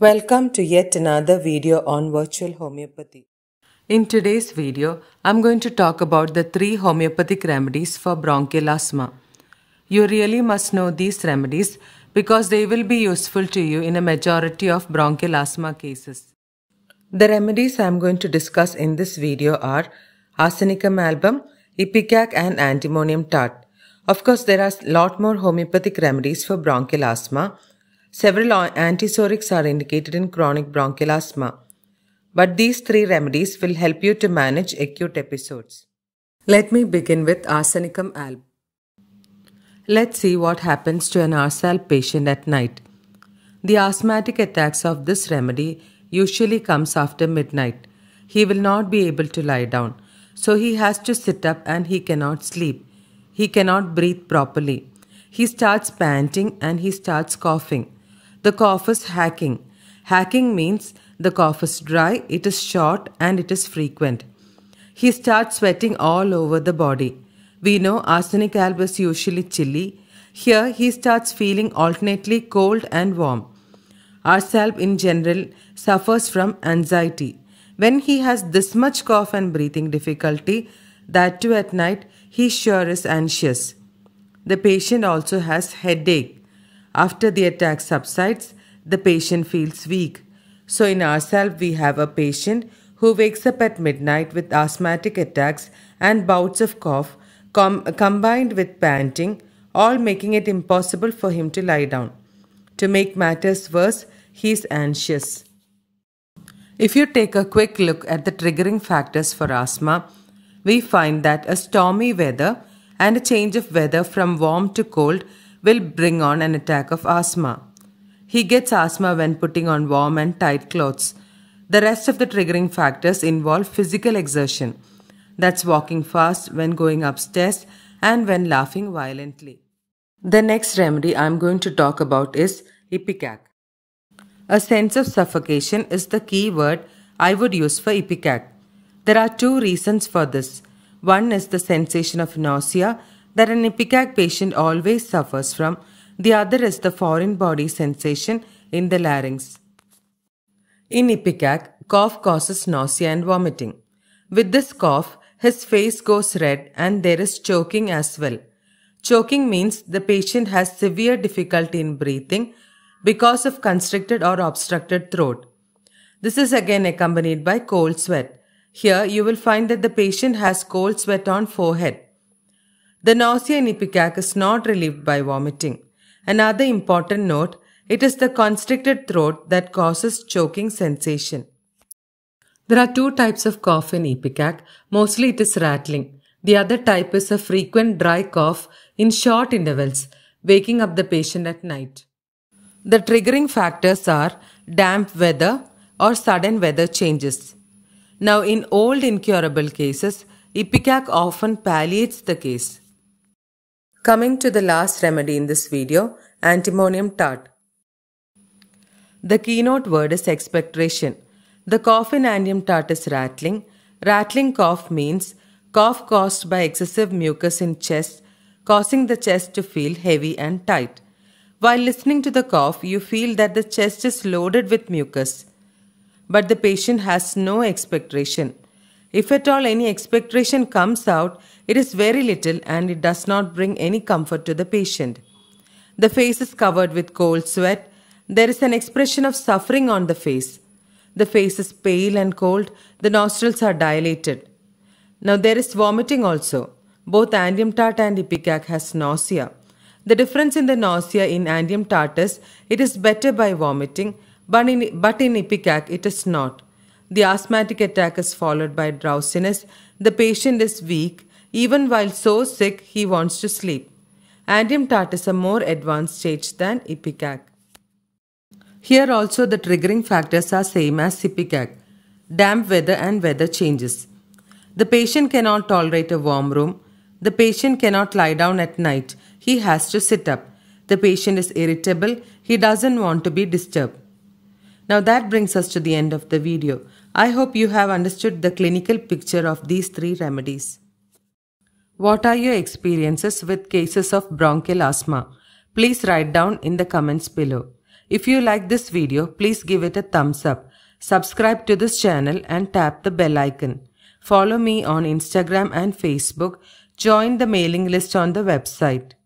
Welcome to yet another video on virtual homeopathy. In today's video, I'm going to talk about the 3 homeopathic remedies for bronchial asthma. You really must know these remedies because they will be useful to you in a majority of bronchial asthma cases. The remedies I'm going to discuss in this video are Arsenicum album, Ipecac and Antimonium Tart. Of course, there are a lot more homeopathic remedies for bronchial asthma. Several antisorics are indicated in chronic bronchial asthma, but these 3 remedies will help you to manage acute episodes. Let me begin with Arsenicum alb. Let's see what happens to an arsalb patient at night. The asthmatic attacks of this remedy usually comes after midnight. He will not be able to lie down, so he has to sit up and he cannot sleep. He cannot breathe properly. He starts panting and he starts coughing. The cough is hacking. Hacking means the cough is dry, it is short and it is frequent. He starts sweating all over the body. We know arsenic alb is usually chilly. Here he starts feeling alternately cold and warm. Arsalb in general suffers from anxiety. When he has this much cough and breathing difficulty, that too at night, he sure is anxious. The patient also has headache. After the attack subsides, the patient feels weak. So in Arsalb, we have a patient who wakes up at midnight with asthmatic attacks and bouts of cough combined with panting, all making it impossible for him to lie down. To make matters worse, he is anxious. If you take a quick look at the triggering factors for asthma, we find that a stormy weather and a change of weather from warm to cold will bring on an attack of asthma. He gets asthma when putting on warm and tight clothes. The rest of the triggering factors involve physical exertion. That's walking fast when going upstairs and when laughing violently. The next remedy I'm going to talk about is Ipecac. A sense of suffocation is the key word I would use for Ipecac. There are 2 reasons for this. One is the sensation of nausea that an Ipecac patient always suffers from. The other is the foreign body sensation in the larynx. In Ipecac, cough causes nausea and vomiting. With this cough, his face goes red and there is choking as well. Choking means the patient has severe difficulty in breathing because of constricted or obstructed throat. This is again accompanied by cold sweat. Here, you will find that the patient has cold sweat on forehead. The nausea in Ipecac is not relieved by vomiting. Another important note, it is the constricted throat that causes choking sensation. There are 2 types of cough in Ipecac. Mostly it is rattling. The other type is a frequent dry cough in short intervals, waking up the patient at night. The triggering factors are damp weather or sudden weather changes. Now, in old incurable cases, Ipecac often palliates the case. Coming to the last remedy in this video, Antimonium Tart. The keynote word is expectoration. The cough in Antimonium Tart is rattling. Rattling cough means cough caused by excessive mucus in chest, causing the chest to feel heavy and tight. While listening to the cough, you feel that the chest is loaded with mucus. But the patient has no expectoration. If at all any expectoration comes out, it is very little and it does not bring any comfort to the patient. The face is covered with cold sweat. There is an expression of suffering on the face. The face is pale and cold. The nostrils are dilated. Now there is vomiting also. Both Antimonium Tart and Ipecac has nausea. The difference in the nausea in Antimonium Tart is it is better by vomiting, but in Ipecac, it is not. The asthmatic attack is followed by drowsiness. The patient is weak. Even while so sick, he wants to sleep. Antimonium Tart is a more advanced stage than Ipecac. Here also, the triggering factors are same as Ipecac. Damp weather and weather changes. The patient cannot tolerate a warm room. The patient cannot lie down at night. He has to sit up. The patient is irritable. He doesn't want to be disturbed. Now that brings us to the end of the video. I hope you have understood the clinical picture of these 3 remedies. What are your experiences with cases of bronchial asthma? Please write down in the comments below. If you like this video, please give it a thumbs up. Subscribe to this channel and tap the bell icon. Follow me on Instagram and Facebook. Join the mailing list on the website.